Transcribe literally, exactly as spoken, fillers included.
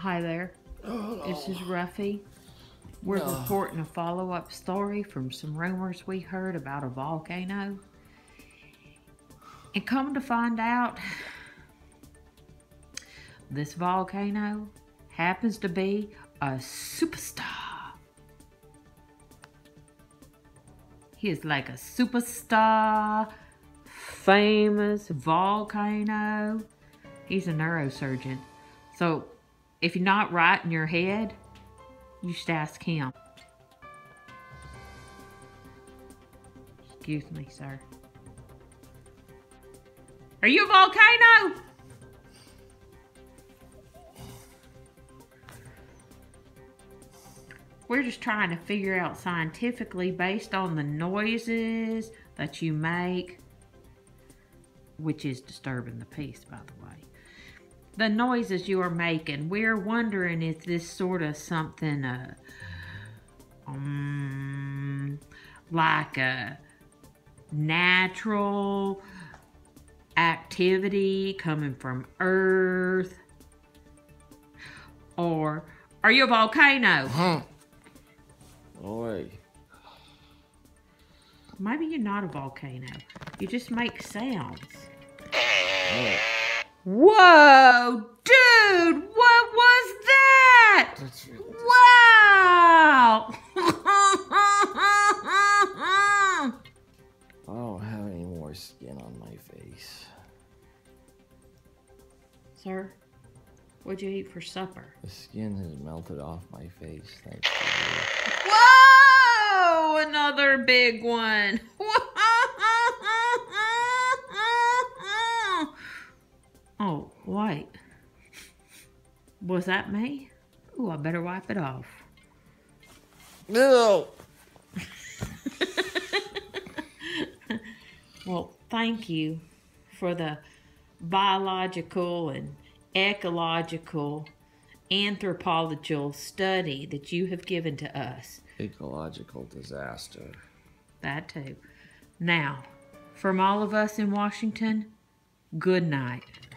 Hi there. Hello. This is Ruffy. We're no. reporting a follow-up story from some rumors we heard about a volcano. And come to find out, this volcano happens to be a superstar. He is like a superstar, famous volcano. He's a neurosurgeon. So if you're not right in your head, you should ask him. Excuse me, sir. Are you a volcano? We're just trying to figure out scientifically, based on the noises that you make, which is disturbing the peace, by the way. The noises you are making, we're wondering if this sort of something uh, um, like a natural activity coming from Earth, or are you a volcano? Huh. Oh, wait. Maybe you're not a volcano. You just make sounds. Oh. Whoa, dude, what was that? That's, that's, wow! I don't have any more skin on my face. Sir, what'd you eat for supper? The skin has melted off my face, thanks to you. Whoa, another big one. Oh, wait. Was that me? Ooh, I better wipe it off. No. Well, thank you for the biological and ecological, anthropological study that you have given to us. Ecological disaster. That too. Now, from all of us in Washington, good night.